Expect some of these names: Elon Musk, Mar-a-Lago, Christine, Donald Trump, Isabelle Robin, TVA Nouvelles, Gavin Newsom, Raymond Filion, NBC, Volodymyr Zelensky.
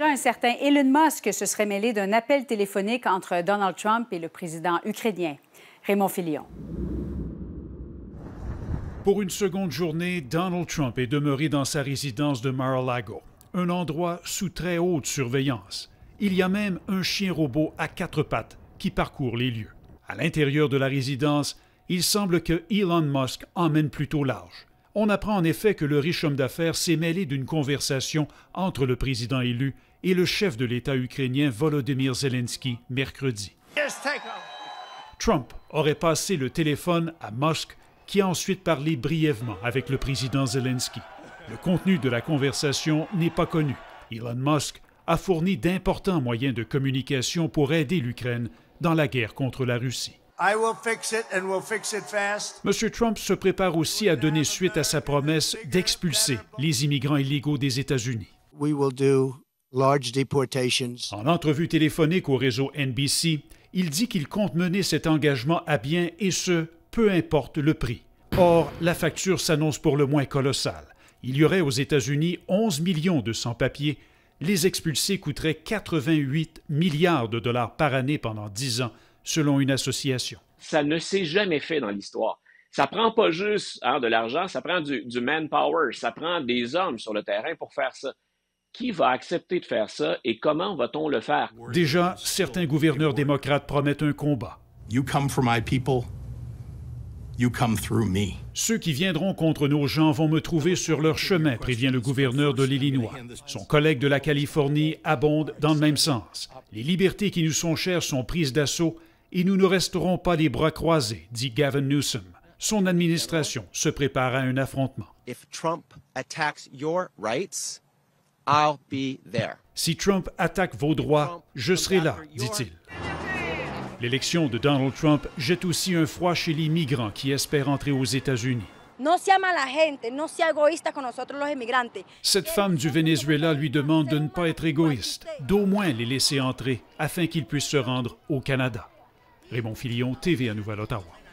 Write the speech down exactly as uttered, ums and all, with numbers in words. Un certain Elon Musk se serait mêlé d'un appel téléphonique entre Donald Trump et le président ukrainien. Raymond Filion. Pour une seconde journée, Donald Trump est demeuré dans sa résidence de Mar-a-Lago, un endroit sous très haute surveillance. Il y a même un chien robot à quatre pattes qui parcourt les lieux. À l'intérieur de la résidence, il semble que Elon Musk emmène plutôt large. On apprend en effet que le riche homme d'affaires s'est mêlé d'une conversation entre le président élu et le chef de l'État ukrainien Volodymyr Zelensky mercredi. Trump aurait passé le téléphone à Musk, qui a ensuite parlé brièvement avec le président Zelensky. Le contenu de la conversation n'est pas connu. Elon Musk a fourni d'importants moyens de communication pour aider l'Ukraine dans la guerre contre la Russie. I will fix it and we'll fix it fast. M. Trump se prépare aussi à donner suite à sa promesse d'expulser les immigrants illégaux des États-Unis. We will do large deportations. En entrevue téléphonique au réseau N B C, il dit qu'il compte mener cet engagement à bien, et ce, peu importe le prix. Or, la facture s'annonce pour le moins colossale. Il y aurait aux États-Unis onze millions de sans-papiers. Les expulsés coûteraient quatre-vingt-huit milliards de dollars par année pendant dix ans, selon une association. Ça ne s'est jamais fait dans l'histoire. Ça prend pas juste hein, de l'argent, ça prend du, du manpower, ça prend des hommes sur le terrain pour faire ça. Qui va accepter de faire ça et comment va-t-on le faire? Déjà, certains gouverneurs démocrates promettent un combat. You come for my people, you come through me. Ceux qui viendront contre nos gens vont me trouver sur leur chemin, prévient le gouverneur de l'Illinois. Son collègue de la Californie abonde dans le même sens. Les libertés qui nous sont chères sont prises d'assaut et nous ne resterons pas les bras croisés, dit Gavin Newsom. Son administration se prépare à un affrontement. Si Trump attaque vos droits, je serai là, dit-il. L'élection de Donald Trump jette aussi un froid chez les migrants qui espèrent entrer aux États-Unis. Cette femme du Venezuela lui demande de ne pas être égoïste, d'au moins les laisser entrer afin qu'ils puissent se rendre au Canada. Raymond Filion, T V A Nouvelle-Ottawa.